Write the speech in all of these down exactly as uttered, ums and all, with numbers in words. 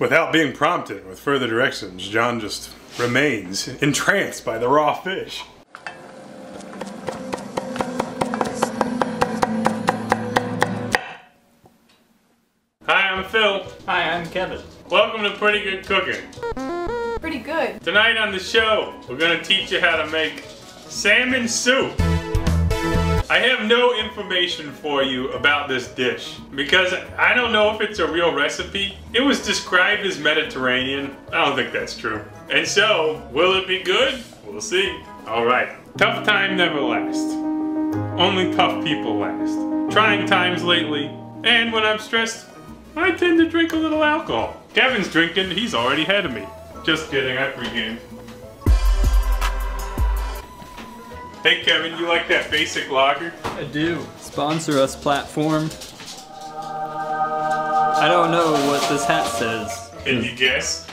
Without being prompted with further directions, John just remains entranced by the raw fish. Hi, I'm Phil. Hi, I'm Kevin. Welcome to Pretty Good Cooking. Pretty good. Tonight on the show, we're going to teach you how to make salmon soup. I have no information for you about this dish because I don't know if it's a real recipe. It was described as Mediterranean. I don't think that's true. And so, will it be good? We'll see. Alright. Tough time never lasts. Only tough people last. Trying times lately. And when I'm stressed, I tend to drink a little alcohol. Kevin's drinking. He's already ahead of me. Just kidding. I pregame. Hey Kevin, you like that basic lager? I do. Sponsor us, platform. I don't know what this hat says. Can you guess?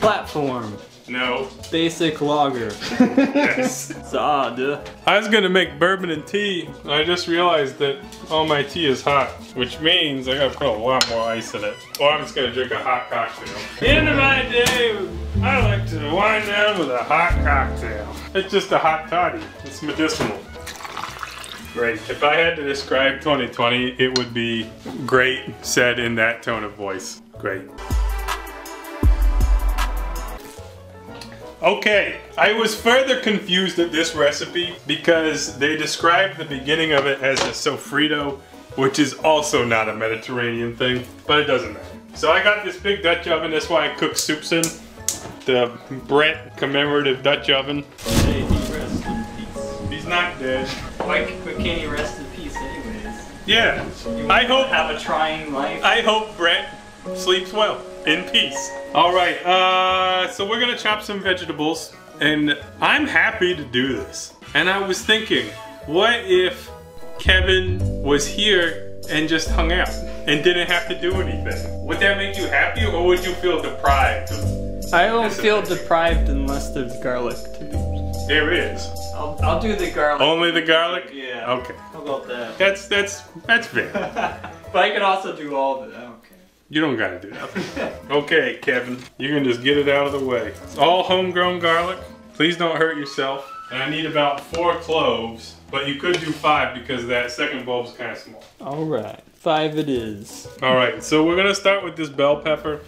Platform. No. Basic lager. Yes. Sada. I was gonna make bourbon and tea, and I just realized that all my tea is hot, which means I gotta put a lot more ice in it. Or I'm just gonna drink a hot cocktail. At the end of my day, I like to wind down with a hot cocktail. It's just a hot toddy. It's medicinal. Great. If I had to describe twenty twenty, it would be great, said in that tone of voice. Great. Okay, I was further confused at this recipe because they described the beginning of it as a sofrito, which is also not a Mediterranean thing, but it doesn't matter. So I got this big Dutch oven, that's why I cook soups in. The Brett commemorative Dutch oven. Hey, he rests in peace. He's not dead. Why can't he rest in peace anyways? Yeah. You I hope- have a trying life. I hope Brett sleeps well. In peace. Alright, uh, so we're gonna chop some vegetables, and I'm happy to do this. And I was thinking, what if Kevin was here and just hung out and didn't have to do anything? Would that make you happy, or would you feel deprived? I don't feel deprived unless there's garlic to do. There is. I'll, I'll do the garlic. Only the garlic? Yeah. Okay. How about that? That's, that's, that's fair. But I can also do all of it. I don't care. You don't gotta do nothing. Okay, Kevin, you can just get it out of the way. It's all homegrown garlic. Please don't hurt yourself. And I need about four cloves, but you could do five because that second bulb's kind of small. All right, five it is. All right, so we're gonna start with this bell pepper.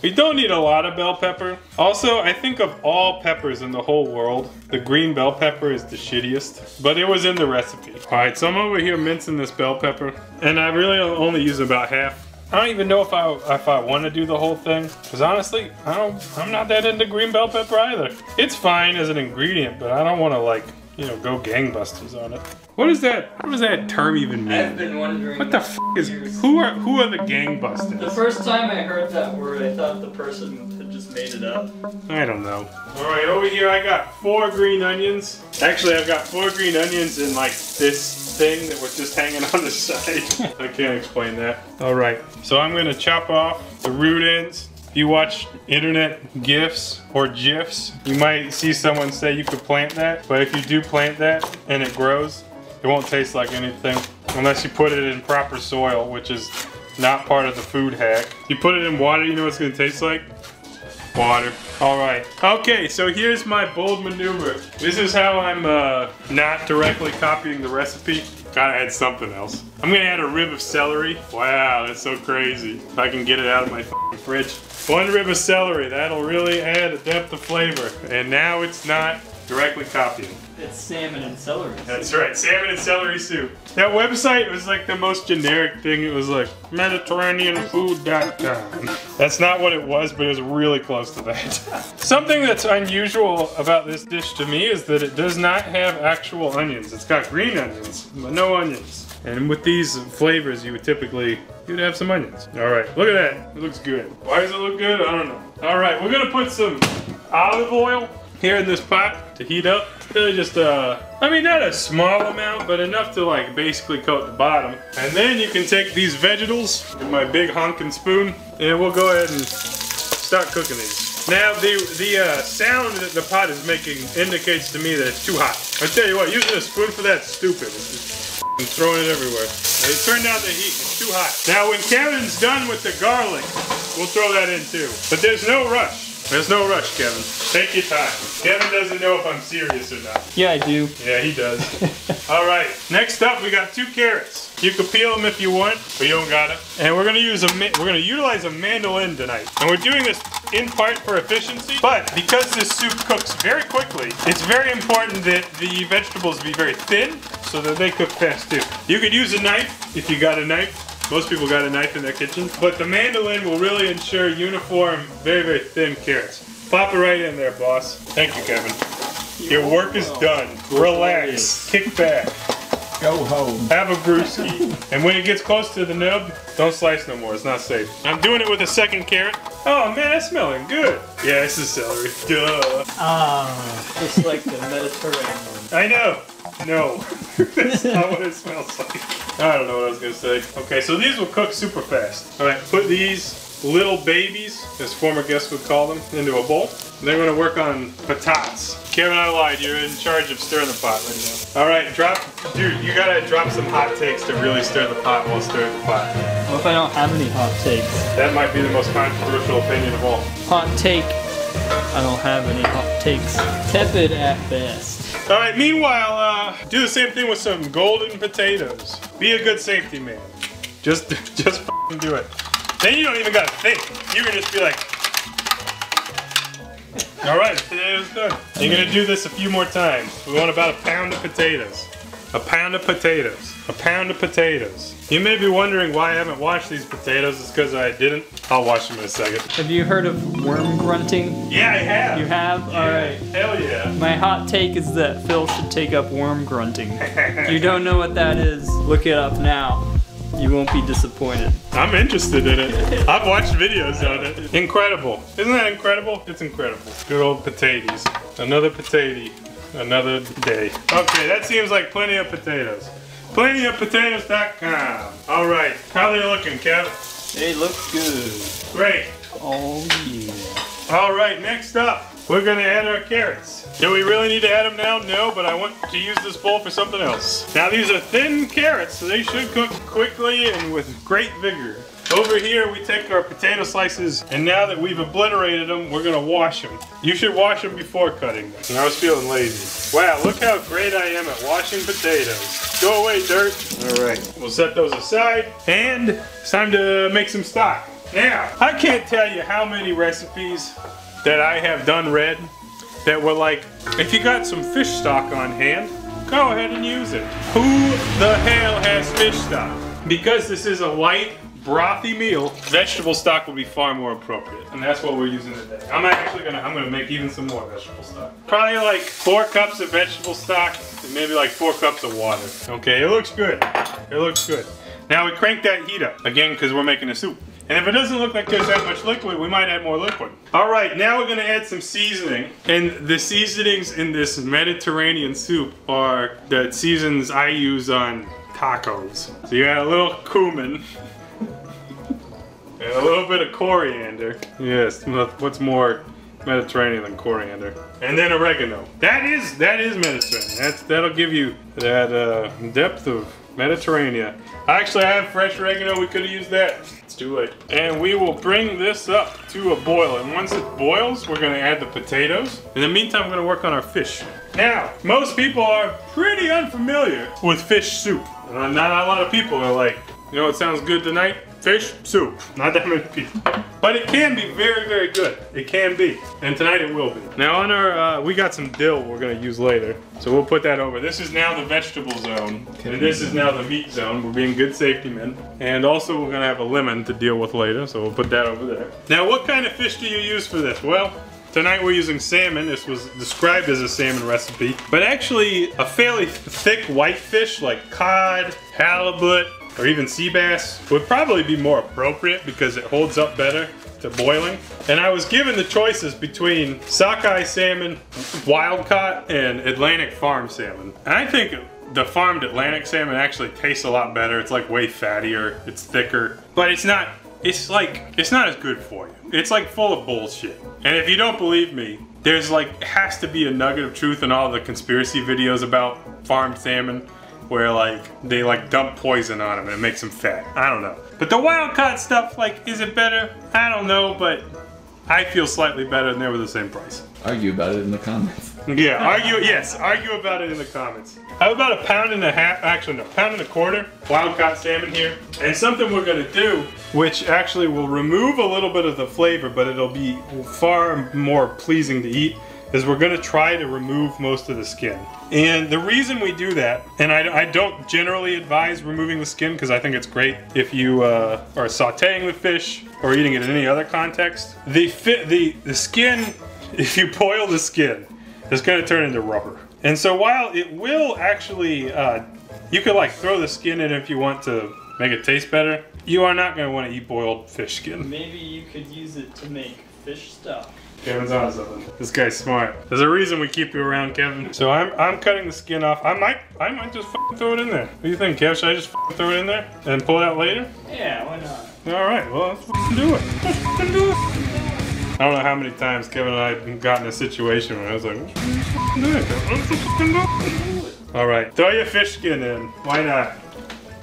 We don't need a lot of bell pepper. Also, I think of all peppers in the whole world, the green bell pepper is the shittiest, but it was in the recipe. All right, so I'm over here mincing this bell pepper, and I really only use about half. I don't even know if I if I want to do the whole thing, because honestly, I don't. I'm not that into green bell pepper either. It's fine as an ingredient, but I don't want to like you know go gangbusters on it. What is that? What does that term even mean? I've been wondering. What the f is? Who are who are the gangbusters? The first time I heard that word, I thought the person had just made it up. I don't know. All right, over here I got four green onions. Actually, I've got four green onions in like this thing that was just hanging on the side. I can't explain that. All right, so I'm gonna chop off the root ends. If you watch internet GIFs or GIFs, you might see someone say you could plant that, but if you do plant that and it grows, it won't taste like anything unless you put it in proper soil, which is not part of the food hack. You put it in water, you know what it's gonna taste like? Water. All right. Okay, so here's my bold maneuver. This is how I'm uh, not directly copying the recipe. Gotta add something else. I'm gonna add a rib of celery. Wow, that's so crazy. If I can get it out of my f***ing fridge. One rib of celery, that'll really add a depth of flavor. And now it's not directly copying. It's salmon and celery soup. That's right, salmon and celery soup. That website was like the most generic thing. It was like Mediterranean food dot com. That's not what it was, but it was really close to that. Something that's unusual about this dish to me is that it does not have actual onions. It's got green onions, but no onions. And with these flavors, you would typically, you'd have some onions. All right, look at that. It looks good. Why does it look good? I don't know. All right, we're gonna put some olive oil here in this pot to heat up. Really just, uh, I mean, not a small amount, but enough to like basically coat the bottom. And then you can take these vegetables with my big honking spoon, and we'll go ahead and start cooking these. Now the, the uh, sound that the pot is making indicates to me that it's too hot. I tell you what, using a spoon for that's stupid. It's just f***ing throwing it everywhere. It turned out the heat, it's too hot. Now when Kevin's done with the garlic, We'll throw that in too. But there's no rush. There's no rush, Kevin. Take your time. Kevin doesn't know if I'm serious or not. Yeah, I do. Yeah, he does. All right. Next up, we got two carrots. You can peel them if you want, but you don't gotta. And we're gonna use a we're gonna utilize a mandolin tonight. And we're doing this in part for efficiency, but because this soup cooks very quickly, it's very important that the vegetables be very thin so that they cook fast too. You could use a knife if you got a knife. Most people got a knife in their kitchen, but the mandolin will really ensure uniform, very, very thin carrots. Plop it right in there, boss. Thank you, Kevin. Your work is done. Relax. Kick back. Go home. Have a brewski. And when it gets close to the nub, don't slice no more. It's not safe. I'm doing it with a second carrot. Oh, man, that's smelling good. Yeah, this is celery. Duh. Ah, just like the Mediterranean. I know. No, that's not what it smells like. I don't know what I was going to say. Okay, so these will cook super fast. All right, put these little babies, as former guests would call them, into a bowl. And they're going to work on patats. Kevin, I lied. You're in charge of stirring the pot right now. All right, drop, dude, you got to drop some hot takes to really stir the pot while stirring the pot. What if I don't have any hot takes? That might be the most controversial opinion of all. Hot take. I don't have any hot takes. Tepid at best. All right, meanwhile, uh, do the same thing with some golden potatoes. Be a good safety man. Just, just f***ing do it. Then you don't even gotta think. You can just be like, all right, potatoes done. You're gonna do this a few more times. We want about a pound of potatoes. A pound of potatoes. A pound of potatoes. You may be wondering why I haven't washed these potatoes. It's because I didn't. I'll wash them in a second. Have you heard of worm grunting? Yeah, I have. You have? Yeah. All right. Hell yeah. My hot take is that Phil should take up worm grunting. If you don't know what that is, look it up now. You won't be disappointed. I'm interested in it. I've watched videos on it. Incredible. Isn't that incredible? It's incredible. Good old potatoes. Another potato. Another day. Okay, that seems like plenty of potatoes. plenty of potatoes dot com. All right, how are they looking, Kev? They look good. Great. Oh yeah. All right, next up, we're gonna add our carrots. Do we really need to add them now? No, but I want to use this bowl for something else. Now these are thin carrots, so they should cook quickly and with great vigor. Over here, we take our potato slices, and now that we've obliterated them, we're gonna wash them. You should wash them before cutting them. And I was feeling lazy. Wow, look how great I am at washing potatoes. Go away, dirt. All right, we'll set those aside, and it's time to make some stock. Now, I can't tell you how many recipes that I have done read that were like, if you got some fish stock on hand, go ahead and use it. Who the hell has fish stock? Because this is a light, brothy meal, vegetable stock will be far more appropriate. And that's what we're using today. I'm actually gonna, I'm gonna make even some more vegetable stock. Probably like four cups of vegetable stock, and maybe like four cups of water. Okay, it looks good. It looks good. Now we crank that heat up, again, because we're making a soup. And if it doesn't look like there's that much liquid, we might add more liquid. All right, now we're gonna add some seasoning. And the seasonings in this Mediterranean soup are the seasons I use on tacos. So you add a little cumin, and a little bit of coriander. Yes, what's more Mediterranean than coriander? And then oregano. That is that is Mediterranean. That's, that'll give you that uh, depth of Mediterranean. Actually, I have fresh oregano. We could have used that. It's too late. And we will bring this up to a boil. And once it boils, we're going to add the potatoes. In the meantime, we're going to work on our fish. Now, most people are pretty unfamiliar with fish soup. Not a lot of people are like, you know what sounds good tonight? Fish soup. Not that many people. But it can be very, very good. It can be. And tonight it will be. Now on our, uh, we got some dill we're gonna use later. So we'll put that over. This is now the vegetable zone. And this is now the meat zone. We're being good safety men. And also we're gonna have a lemon to deal with later. So we'll put that over there. Now what kind of fish do you use for this? Well, tonight we're using salmon. This was described as a salmon recipe. But actually a fairly thick white fish like cod, halibut, or even sea bass would probably be more appropriate because it holds up better to boiling. And I was given the choices between sockeye salmon, wild caught, and Atlantic farm salmon. And I think the farmed Atlantic salmon actually tastes a lot better. It's like way fattier, it's thicker, but it's not, it's like, it's not as good for you. It's like full of bullshit. And if you don't believe me, there's like, has to be a nugget of truth in all the conspiracy videos about farmed salmon. where like they like dump poison on them and it makes them fat. I don't know. But the wild caught stuff, like, is it better? I don't know, but I feel slightly better and they were the same price. Argue about it in the comments. Yeah, argue, yes, argue about it in the comments. I have about a pound and a half, actually no, pound and a quarter wild caught salmon here. And something we're gonna do, which actually will remove a little bit of the flavor, but it'll be far more pleasing to eat, is we're gonna try to remove most of the skin. And the reason we do that, and I, I don't generally advise removing the skin because I think it's great if you uh, are sauteing the fish or eating it in any other context. The, fi the, the skin, if you boil the skin, it's gonna turn into rubber. And so while it will actually, uh, you could like throw the skin in if you want to make it taste better, you are not gonna wanna eat boiled fish skin. Maybe you could use it to make fish stuff. Kevin's on something. This guy's smart. There's a reason we keep you around, Kevin. So I'm I'm cutting the skin off. I might I might just f***ing throw it in there. What do you think, Kev? Should I just f***ing throw it in there and pull it out later? Yeah, why not? All right. Well, let's f***ing do it. Let's f***ing do it. I don't know how many times Kevin and I have gotten in a situation where I was like, let's f***ing do it. Let's f***ing do it. All right. Throw your fish skin in. Why not?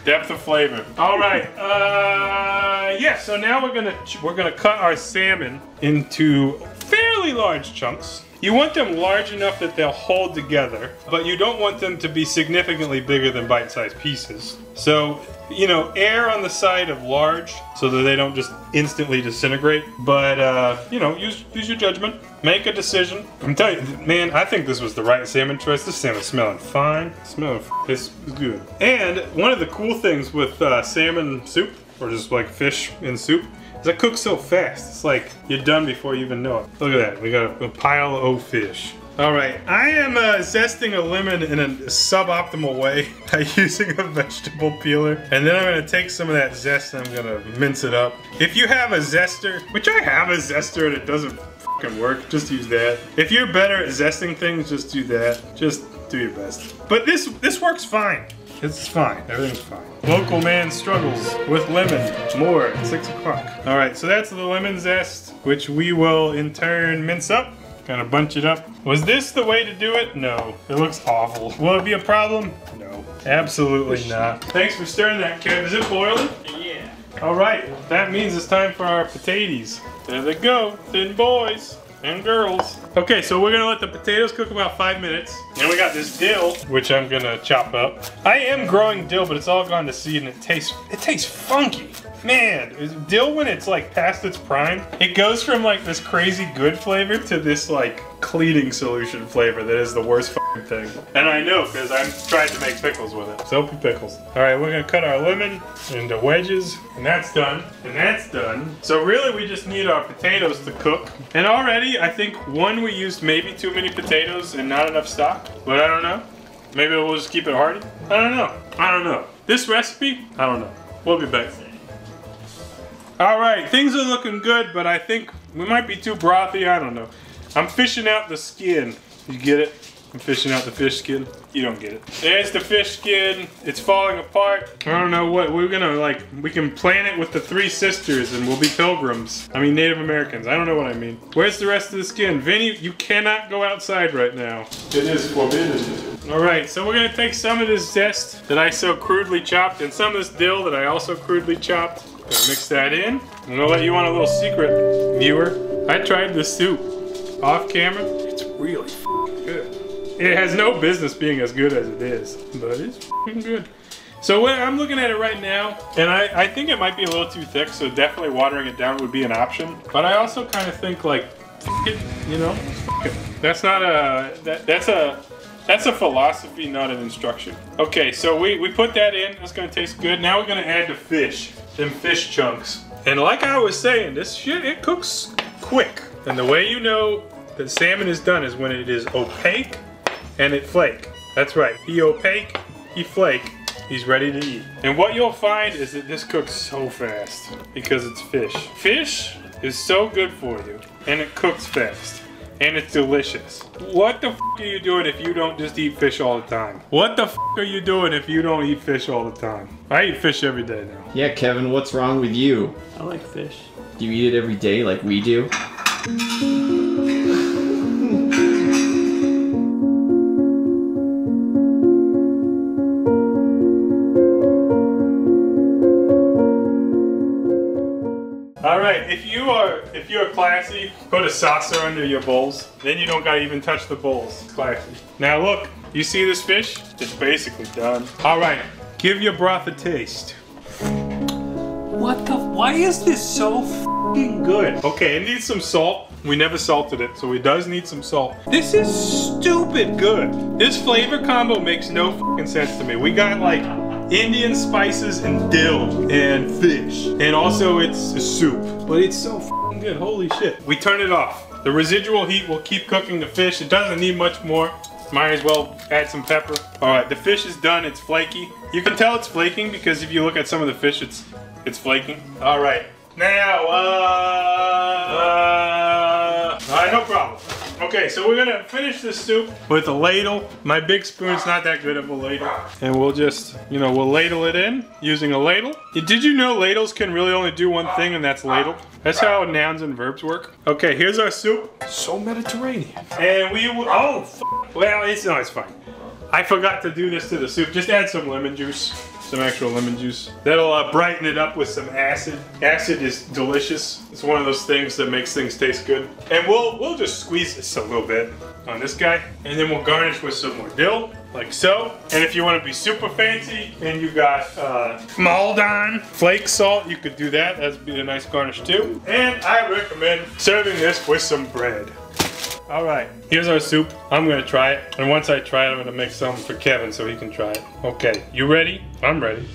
Depth of flavor. All right. Uh, yeah. So now we're gonna we're gonna cut our salmon into fairly large chunks. You want them large enough that they'll hold together, but you don't want them to be significantly bigger than bite-sized pieces. So, you know, err on the side of large so that they don't just instantly disintegrate. But uh, you know, use use your judgment. Make a decision. I'm telling you, man, I think this was the right salmon choice. This salmon's smelling fine. Smelling this is good. And one of the cool things with uh, salmon soup, or just like fish in soup, is it cooks so fast. It's like you're done before you even know it. Look at that. We got a, a pile of fish. All right, I am uh, zesting a lemon in a suboptimal way by using a vegetable peeler. And then I'm gonna take some of that zest and I'm gonna mince it up. If you have a zester, which I have a zester and it doesn't fucking work, just use that. If you're better at zesting things, just do that. Just do your best. But this, this works fine. It's fine, everything's fine. Local man struggles with lemon. More at six o'clock. All right, so that's the lemon zest, which we will in turn mince up. Kind of bunch it up. Was this the way to do it? No, it looks awful. Will it be a problem? No, absolutely not. Thanks for stirring that, Kev. Is it boiling? Yeah. All right, that means it's time for our potatoes. There they go, thin boys and girls. Okay, so we're gonna let the potatoes cook about five minutes. And we got this dill, which I'm gonna chop up. I am growing dill, but it's all gone to seed and it tastes, it tastes funky. Man, dill when it's like past its prime, it goes from like this crazy good flavor to this like cleaning solution flavor that is the worst fucking thing. And I know, because I've tried to make pickles with it. Soapy pickles. All right, we're gonna cut our lemon into wedges, and that's done, and that's done. So really we just need our potatoes to cook. And already, I think one, we used maybe too many potatoes and not enough stock, but I don't know. Maybe we'll just keep it hearty. I don't know, I don't know. This recipe, I don't know. We'll be back. All right, things are looking good, but I think we might be too brothy, I don't know. I'm fishing out the skin. You get it? I'm fishing out the fish skin. You don't get it. There's the fish skin. It's falling apart. I don't know what, we're gonna like, we can plan it with the three sisters and we'll be pilgrims. I mean, Native Americans, I don't know what I mean. Where's the rest of the skin? Vinny, you cannot go outside right now. It is forbidden. All right, so we're gonna take some of this zest that I so crudely chopped and some of this dill that I also crudely chopped. Gonna mix that in. I'm gonna let you on a little secret, viewer. I tried this soup off camera. It's really f***ing good. It has no business being as good as it is, but it's f***ing good. So I'm looking at it right now, and I, I think it might be a little too thick, so definitely watering it down would be an option. But I also kind of think like, f*** it, you know, f*** it. That's not a, that, that's a, That's a philosophy, not an instruction. Okay, so we, we put that in. That's gonna taste good. Now we're gonna add the fish, them fish chunks. And like I was saying, this shit, it cooks quick. And the way you know that salmon is done is when it is opaque and it flake. That's right, he opaque, he flake, he's ready to eat. And what you'll find is that this cooks so fast because it's fish. Fish is so good for you and it cooks fast. And it's delicious. What the f are you doing if you don't just eat fish all the time? What the f are you doing if you don't eat fish all the time? I eat fish every day now. Yeah, Kevin, what's wrong with you? I like fish. Do you eat it every day like we do? if you are if you're classy, put a saucer under your bowls. Then you don't gotta even touch the bowls. Classy. Now look, you see this fish? It's basically done. All right, give your broth a taste. What the? Why is this so f***ing good? Okay, it needs some salt. We never salted it, so it does need some salt. This is stupid good. This flavor combo makes no f***ing sense to me. We got like Indian spices and dill and fish, and also it's a soup. But it's so f***ing good. Holy shit. We turn it off. The residual heat will keep cooking the fish. It doesn't need much more. Might as well add some pepper. All right, the fish is done. It's flaky. You can tell it's flaking because if you look at some of the fish, it's it's flaking. All right, now, uh, uh, all right, no problem. Okay, so we're gonna finish this soup with a ladle. My big spoon's not that good of a ladle. And we'll just, you know, we'll ladle it in using a ladle. Did you know ladles can really only do one thing, and that's ladle? That's how nouns and verbs work. Okay, here's our soup. So Mediterranean. And we will, oh, f well, it's, no, it's fine. I forgot to do this to the soup. Just add some lemon juice, some actual lemon juice. That'll uh, brighten it up with some acid. Acid is delicious. It's one of those things that makes things taste good. And we'll we'll just squeeze this a little bit on this guy, and then we'll garnish with some more dill, like so. And if you want to be super fancy, and you got uh, Maldon flake salt, you could do that. That'd be a nice garnish too. And I recommend serving this with some bread. All right, here's our soup. I'm gonna try it. And once I try it, I'm gonna make some for Kevin so he can try it. Okay, you ready? I'm ready.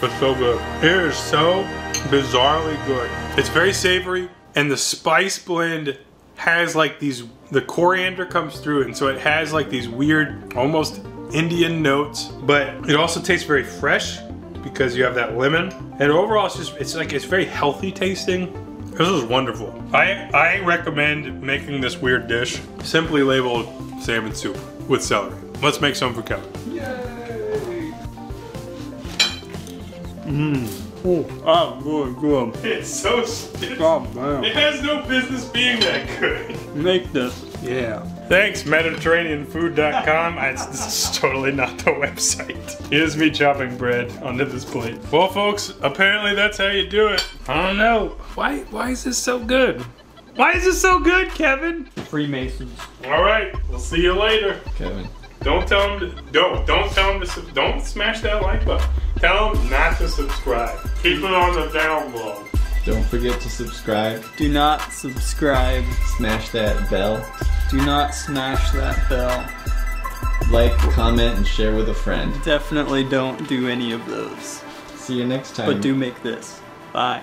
It's so good. It is so bizarrely good. It's very savory, and the spice blend has like these, the coriander comes through, and so it has like these weird, almost Indian notes, but it also tastes very fresh, because you have that lemon. And overall, it's just, it's like, it's very healthy tasting. This is wonderful. I, I recommend making this weird dish, simply labeled salmon soup with celery. Let's make some for Kevin. Yay! Mmm. Oh, that's really good. It's so stiff. Oh, man. It has no business being that good. Make this. Yeah. Thanks, Mediterranean food dot com. It's, this is totally not the website. Here's me chopping bread onto this plate. Well, folks, apparently that's how you do it. I don't know. Why, why is this so good? Why is this so good, Kevin? Freemasons. All right, we'll see you later. Kevin. Don't tell him to, don't, don't tell him to, don't smash that like button. Tell him not to subscribe. Keep it on the down low. Don't forget to subscribe. Do not subscribe. Smash that bell. Do not smash that bell. Like, comment, and share with a friend. Definitely don't do any of those. See you next time. But do make this. Bye.